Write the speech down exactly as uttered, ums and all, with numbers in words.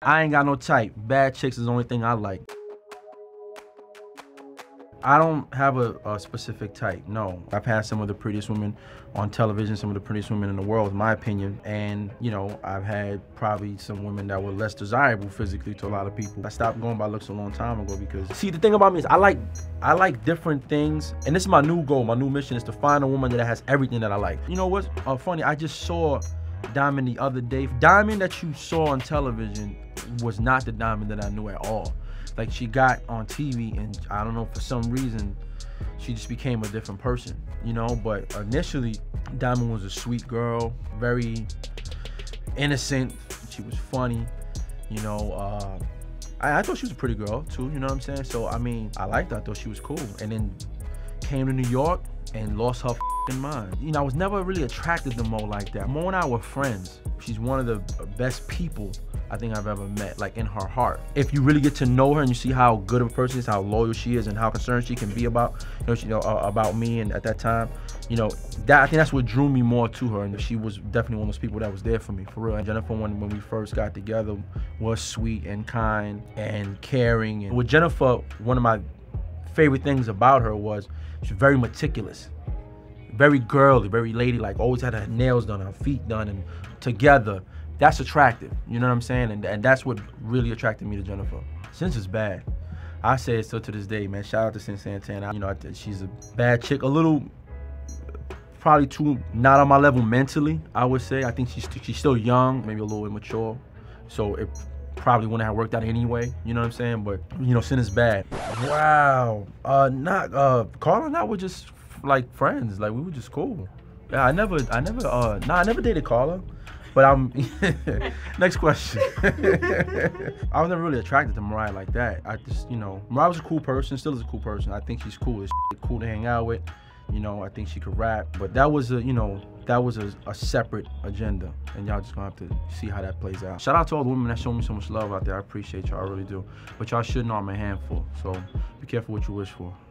I ain't got no type. Bad chicks is the only thing I like. I don't have a, a specific type, no. I've had some of the prettiest women on television, some of the prettiest women in the world, in my opinion. And, you know, I've had probably some women that were less desirable physically to a lot of people. I stopped going by looks a long time ago because, see, the thing about me is I like, I like different things. And this is my new goal, my new mission is to find a woman that has everything that I like. You know what's uh, funny, I just saw Diamond the other day. Diamond that you saw on television was not the Diamond that I knew at all. Like, she got on T V and I don't know, for some reason, she just became a different person, you know? But initially, Diamond was a sweet girl, very innocent. She was funny, you know? Uh, I, I thought she was a pretty girl too, you know what I'm saying? So, I mean, I liked her, I thought she was cool. And then came to New York and lost her f***ing mind. You know, I was never really attracted to Mo like that. Mo and I were friends. She's one of the best people I think I've ever met, like in her heart. If you really get to know her and you see how good of a person she is, how loyal she is, and how concerned she can be about, you know, she, you know uh, about me and at that time, you know, that I think that's what drew me more to her. And she was definitely one of those people that was there for me, for real. And Jennifer, when, when we first got together, was sweet and kind and caring. And with Jennifer, one of my favorite things about her was she's very meticulous, very girly, very ladylike, always had her nails done, her feet done, and together. That's attractive, you know what I'm saying? And, and that's what really attracted me to Jennifer. Cyn is bad. I say it still to this day, man. Shout out to Cyn Santana. You know, she's a bad chick, a little, probably too, not on my level mentally, I would say. I think she's, she's still young, maybe a little immature. So it probably wouldn't have worked out anyway, you know what I'm saying? But, you know, Cyn is bad. Wow, uh, not, uh, Carla and I were just like friends. Like, we were just cool. Yeah, I never, I never, uh, nah, I never dated Carla. But I'm, next question. I was never really attracted to Mariah like that. I just, you know, Mariah was a cool person, still is a cool person. I think she's cool as shit, cool to hang out with. You know, I think she could rap. But that was a, you know, that was a, a separate agenda. And y'all just gonna have to see how that plays out. Shout out to all the women that show me so much love out there. I appreciate y'all, I really do. But y'all should know I'm a handful. So be careful what you wish for.